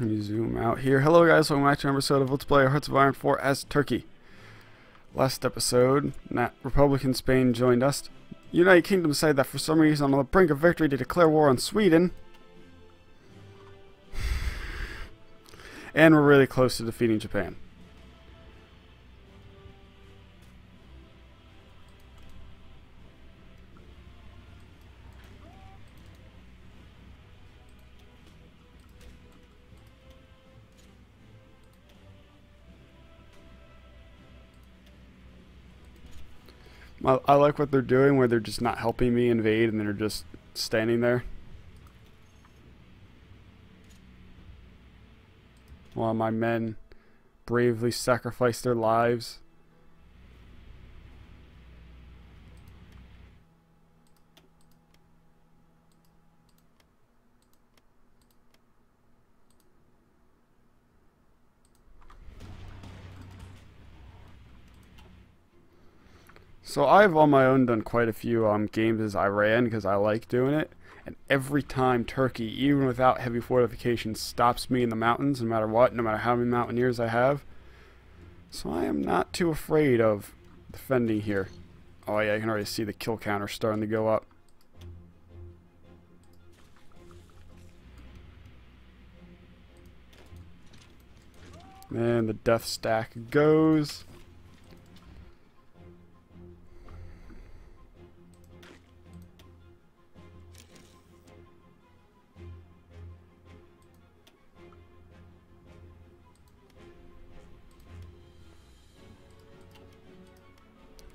You zoom out here. Hello guys, welcome back to another episode of Let's Play Hearts of Iron IV as Turkey. Last episode, Republican Spain joined us. United Kingdom decided that for some reason on the brink of victory to declare war on Sweden. And we're really close to defeating Japan. I like what they're doing, where they're just not helping me invade and they're just standing there while my men bravely sacrifice their lives. So I've on my own done quite a few games as Iran because I like doing it, and every time Turkey, even without heavy fortifications, stops me in the mountains no matter what, no matter how many mountaineers I have. So I am not too afraid of defending here. Oh yeah, I can already see the kill counter starting to go up. And the death stack goes.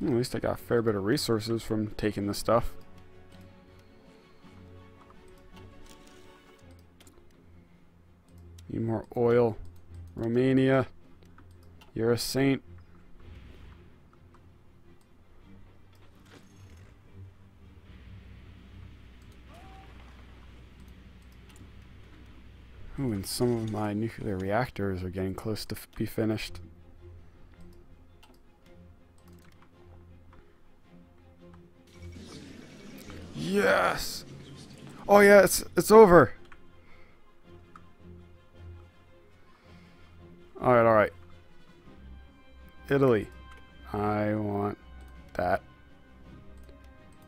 At least I got a fair bit of resources from taking this stuff. Need more oil. Romania, you're a saint. Ooh, and some of my nuclear reactors are getting close to be finished. Yes! Oh yeah, it's over! Alright, alright. Italy. I want that.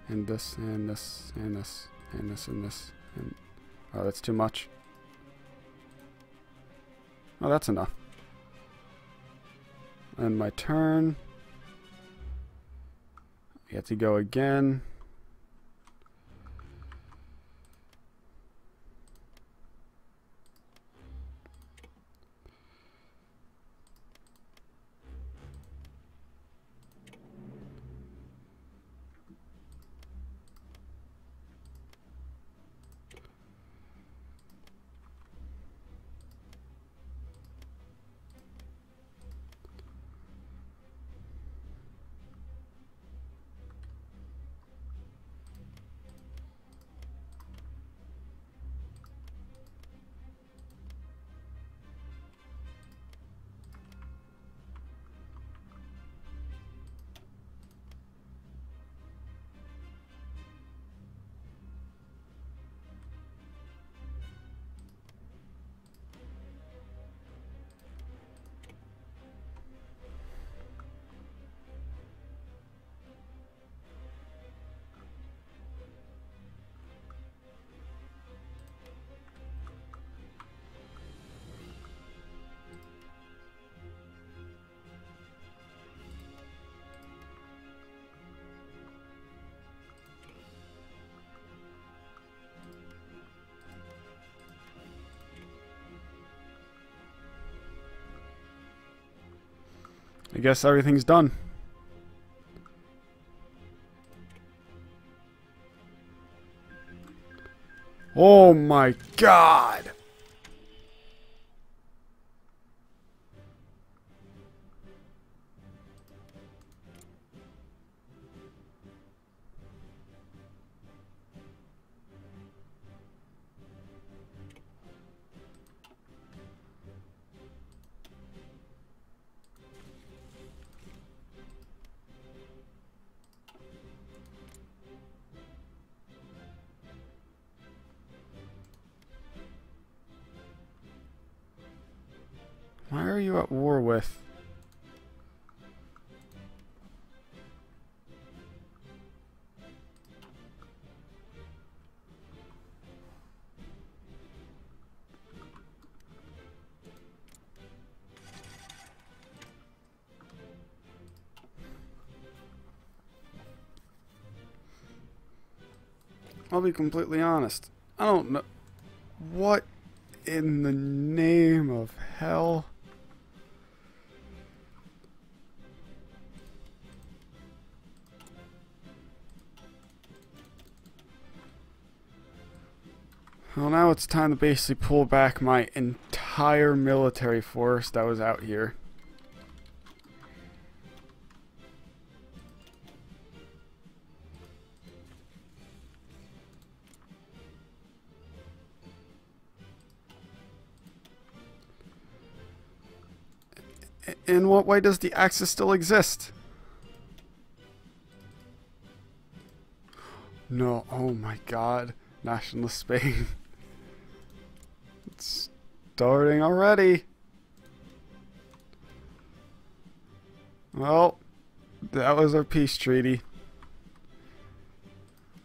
And this, and this, and this, and this, and this, and... Oh, that's too much. Oh, that's enough. And my turn. I get to go again. I guess everything's done. Oh my God! Why are you at war with? I'll be completely honest. I don't know. What in the name of hell? Well, now it's time to basically pull back my entire military force that was out here. In what way does the Axis still exist? No, oh my god. Nationalist Spain. It's starting already. Well, that was our peace treaty.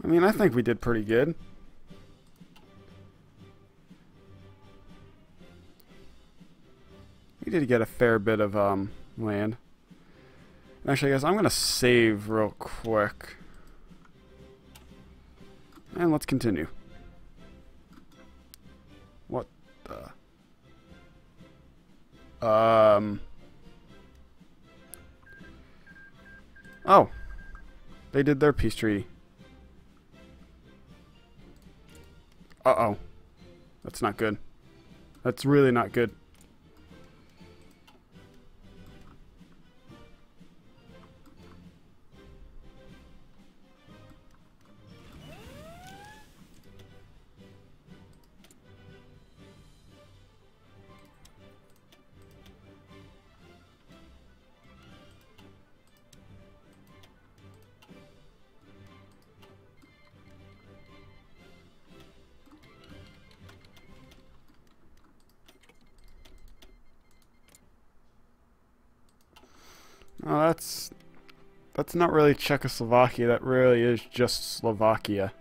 I mean, I think we did pretty good. We did get a fair bit of land. Actually, guys, I'm going to save real quick. And let's continue. What the... Oh. They did their peace treaty. Uh-oh. That's not good. That's really not good. Oh, that's not really Czechoslovakia, that really is just Slovakia.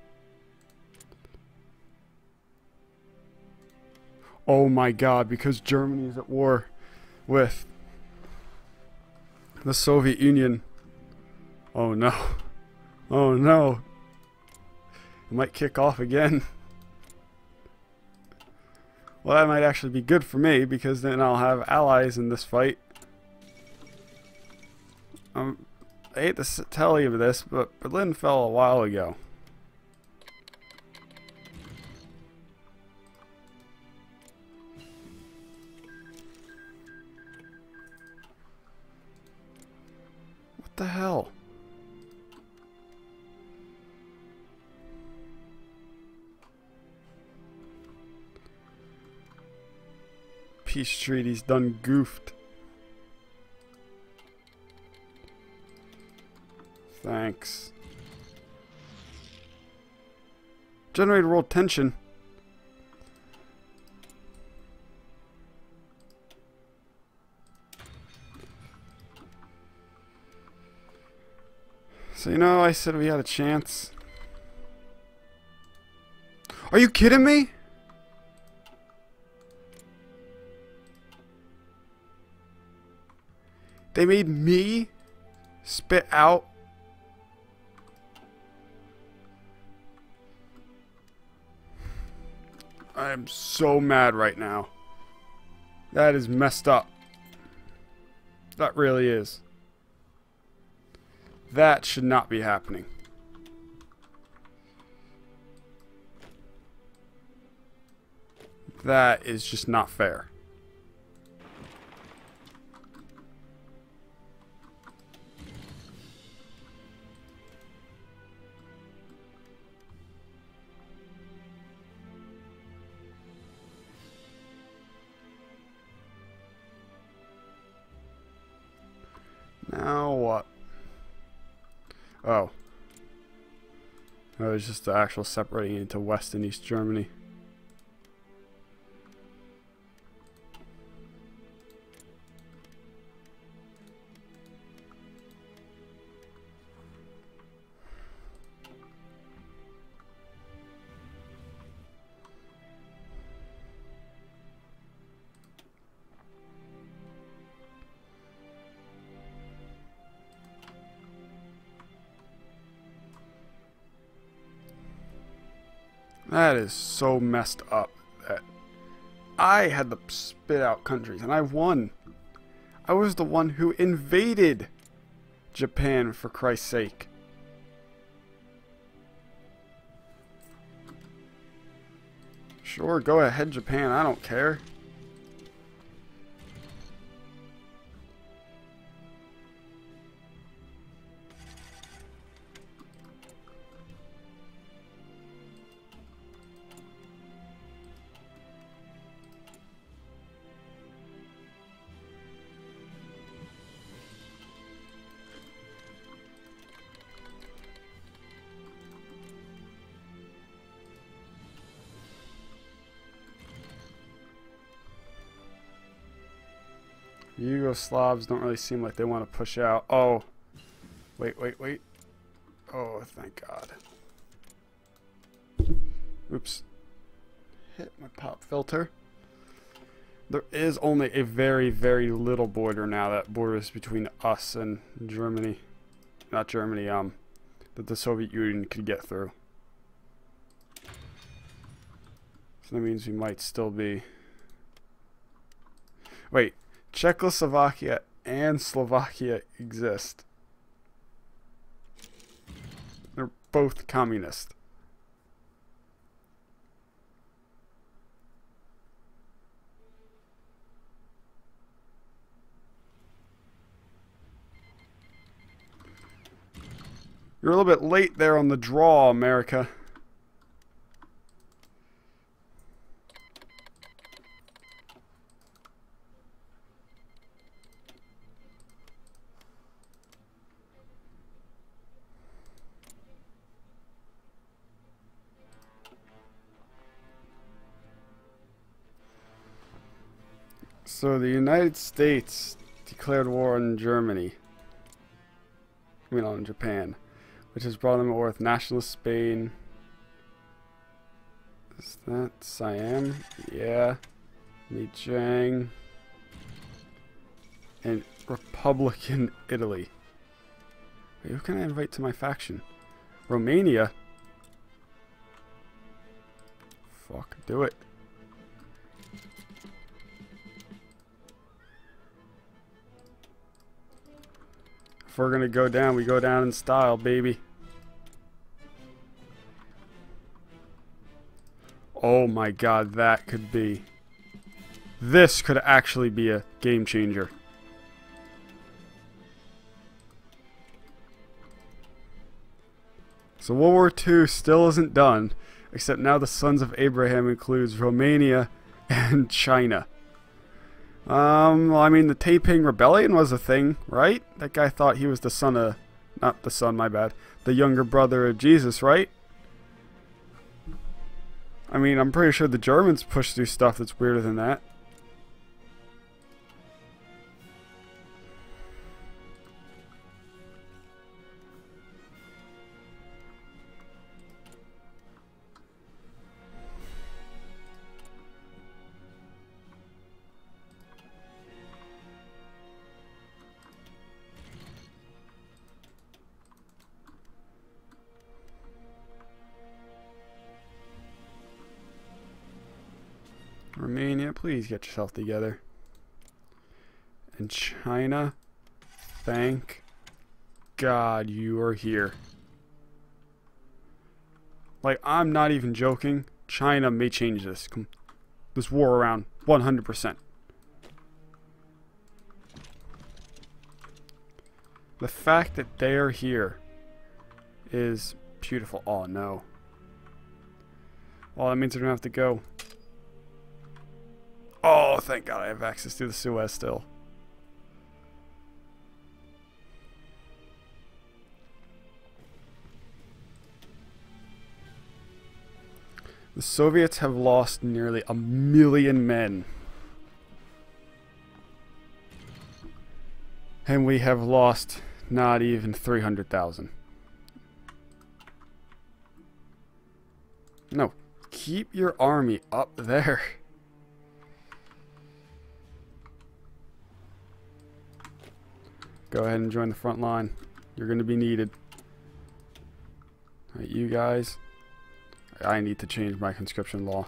Oh my god, because Germany is at war with the Soviet Union. Oh no. Oh no. It might kick off again. Well, that might actually be good for me, because then I'll have allies in this fight. I hate to tell you this, but Berlin fell a while ago. What the hell? Peace treaties done goofed. Thanks. Generate world tension. So, you know, I said we had a chance. Are you kidding me? They made me spit out. I'm so mad right now. That is messed up. That really is. That should not be happening. That is just not fair. Now what? Oh. It was just the actual separating into West and East Germany. That is so messed up that I had to spit out countries, and I won. I was the one who invaded Japan, for Christ's sake. Sure, go ahead, Japan. I don't care. Yugoslavs don't really seem like they want to push out. Oh, wait, wait, wait. Oh, thank God. Oops. Hit my pop filter. There is only a very, very little border now that borders between us and Germany. Not Germany, that the Soviet Union could get through. So that means we might still be... Wait. Czechoslovakia and Slovakia exist. They're both communist. You're a little bit late there on the draw, America. So the United States declared war on Germany, I mean on Japan, which has brought them war with Nationalist Spain. Is that Siam? Yeah. Nijiang. And Republican Italy. Wait, who can I invite to my faction? Romania? Fuck, do it. If we're gonna go down, we go down in style, baby. Oh my God, that could be... This could actually be a game changer. So World War II still isn't done, except now the Sons of Abraham includes Romania and China. Well, I mean, the Taiping Rebellion was a thing, right? That guy thought he was the son of... Not the son, my bad. The younger brother of Jesus, right? I mean, I'm pretty sure the Germans pushed through stuff that's weirder than that. Romania, please get yourself together. And China, thank God you are here. Like, I'm not even joking. China may change this war around 100%. The fact that they are here is beautiful. Oh no. Well, that means they're gonna have to go. Oh, thank God I have access to the Suez still. The Soviets have lost nearly 1 million men. And we have lost not even 300,000. No, keep your army up there. Go ahead and join the front line. You're going to be needed. All right, you guys. I need to change my conscription law.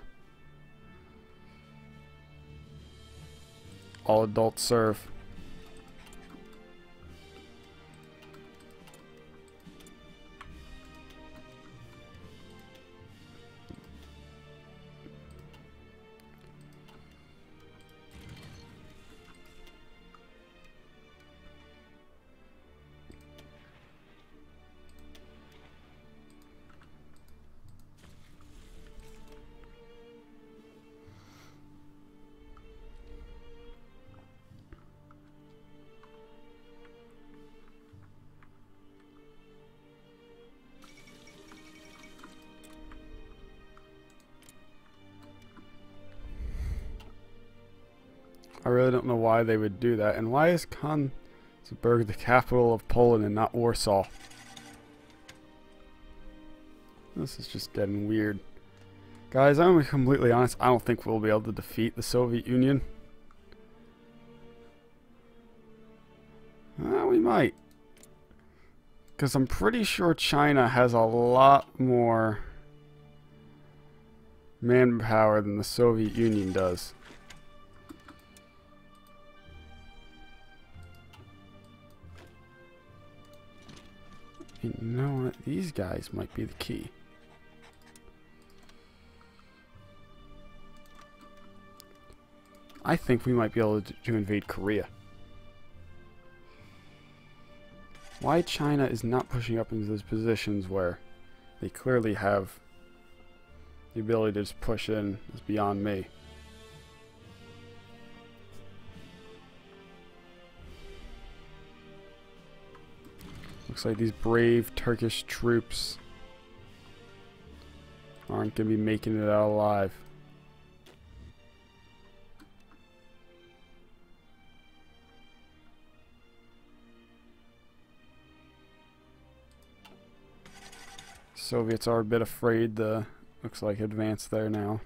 All adults serve. I really don't know why they would do that. And why is Khansberg the capital of Poland and not Warsaw? This is just getting weird. Guys, I'm going to be completely honest. I don't think we'll be able to defeat the Soviet Union. We might. Because I'm pretty sure China has a lot more manpower than the Soviet Union does. You know what? These guys might be the key. I think we might be able to invade Korea. Why China is not pushing up into those positions where they clearly have the ability to just push in is beyond me. Looks like these brave Turkish troops aren't going to be making it out alive. Soviets are a bit afraid to, looks like, advance there now.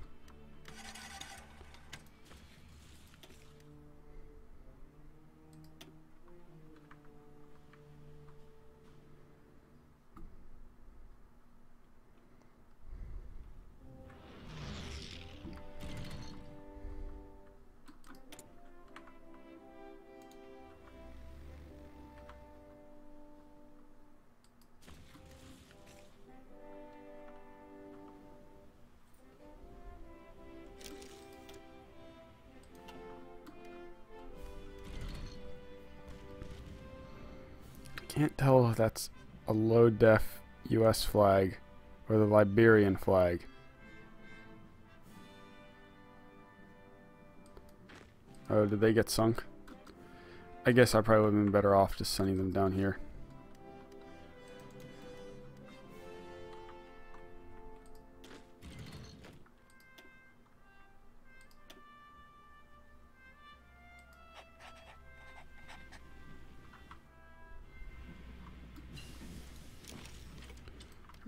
Can't tell if that's a low-def U.S. flag or the Liberian flag. Oh, did they get sunk? I guess I probably would have been better off just sending them down here.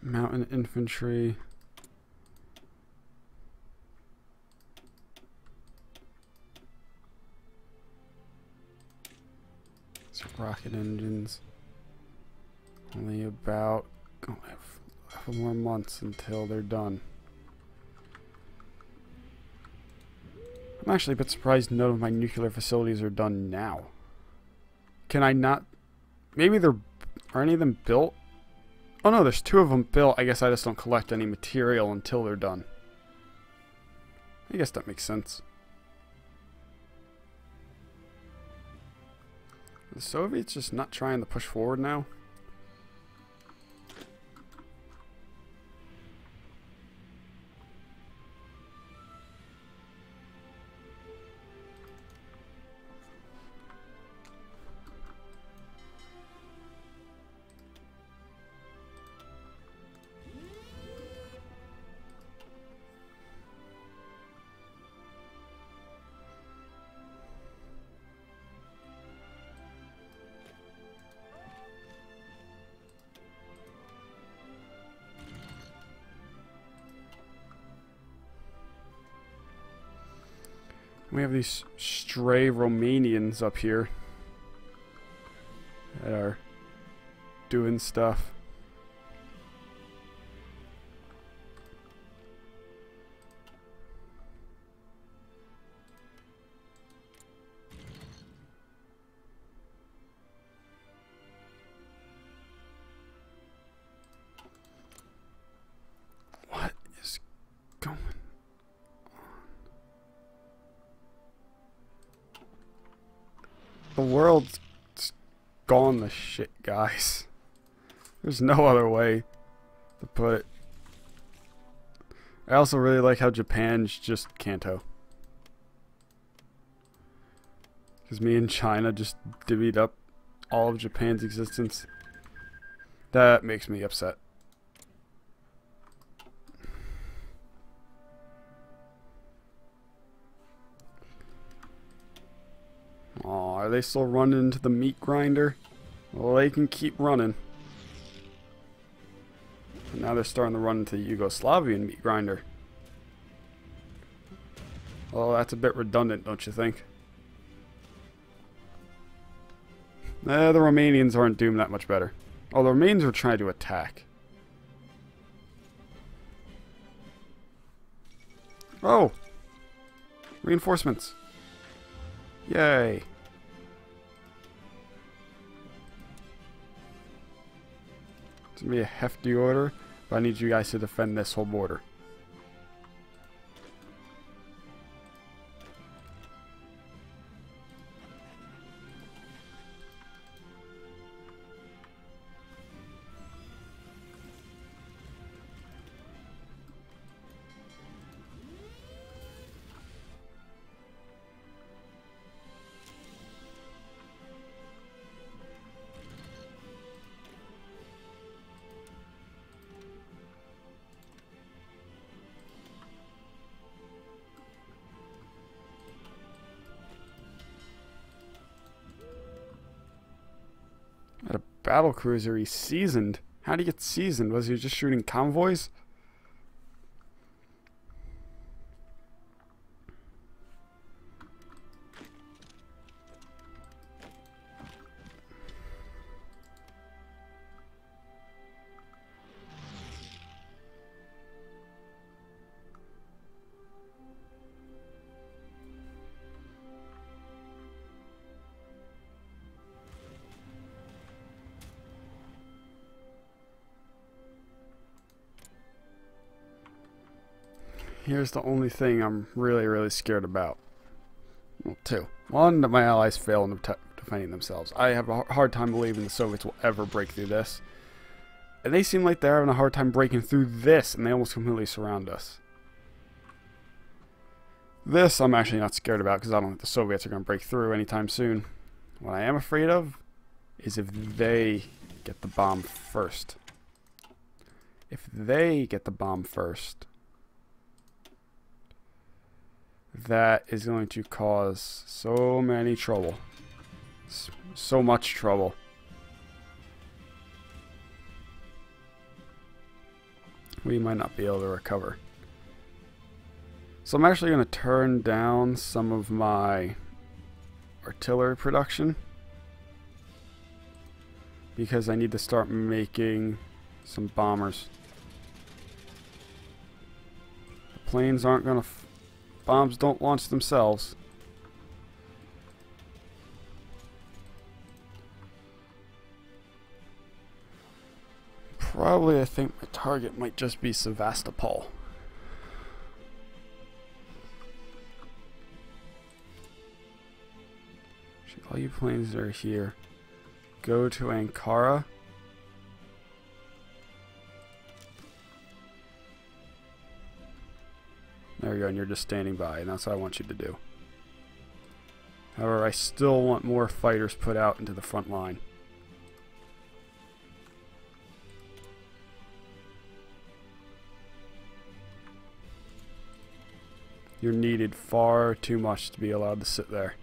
Mountain infantry. Some rocket engines. Only about a couple more months until they're done. I'm actually a bit surprised none of my nuclear facilities are done now. Can I not? Maybe there are any of them built? Oh no, there's two of them built. I guess I just don't collect any material until they're done. I guess that makes sense. The Soviets just not trying to push forward now. We have these stray Romanians up here that are doing stuff. The world's gone to shit, guys. There's no other way to put it. I also really like how Japan's just Kanto. Because me and China just divvied up all of Japan's existence. That makes me upset. Aw, are they still running into the meat grinder? Well, they can keep running. And now they're starting to run into the Yugoslavian meat grinder. Well, that's a bit redundant, don't you think? Nah, the Romanians aren't doomed that much better. Oh, the Romanians were trying to attack. Oh! Reinforcements. Yay. It's going to be a hefty order, but I need you guys to defend this whole border. Battle cruiser, he's seasoned. How did he get seasoned? Was he just shooting convoys? Here's the only thing I'm really scared about. Well, two. One, that my allies fail in defending themselves. I have a hard time believing the Soviets will ever break through this. And they seem like they're having a hard time breaking through this, and they almost completely surround us. This I'm actually not scared about, because I don't think the Soviets are going to break through anytime soon. What I am afraid of is if they get the bomb first. If they get the bomb first... that is going to cause so many trouble. So much trouble. We might not be able to recover. So I'm actually going to turn down some of my artillery production, because I need to start making some bombers. The planes aren't going to... bombs don't launch themselves. Probably, I think my target might just be Sevastopol. Actually, all you planes are here. Go to Ankara. There you go, and you're just standing by, and that's what I want you to do. However, I still want more fighters put out into the front line. You're needed far too much to be allowed to sit there.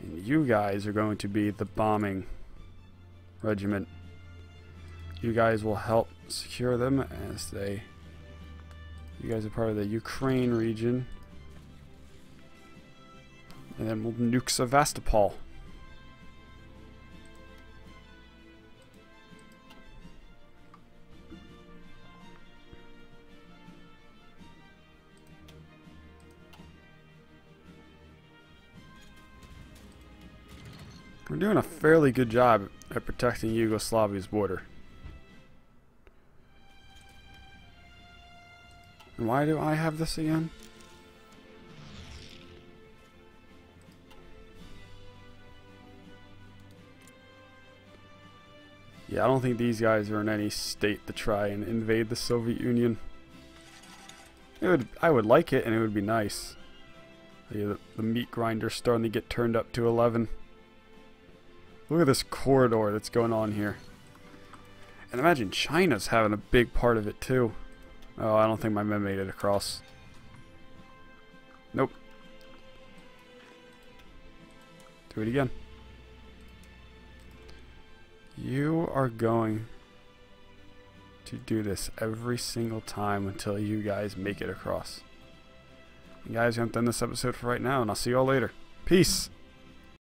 And you guys are going to be the bombing regiment. You guys will help secure them as they... you guys are part of the Ukraine region. And then we'll nuke Sevastopol. We're doing a fairly good job at protecting Yugoslavia's border. Why do I have this again? Yeah, I don't think these guys are in any state to try and invade the Soviet Union. I would like it, and it would be nice. Yeah, the meat grinder's starting to get turned up to 11. Look at this corridor that's going on here. And imagine China's having a big part of it too. Oh, I don't think my men made it across. Nope. Do it again. You are going to do this every single time until you guys make it across. And guys, I'm going to end this episode for right now, and I'll see you all later. Peace!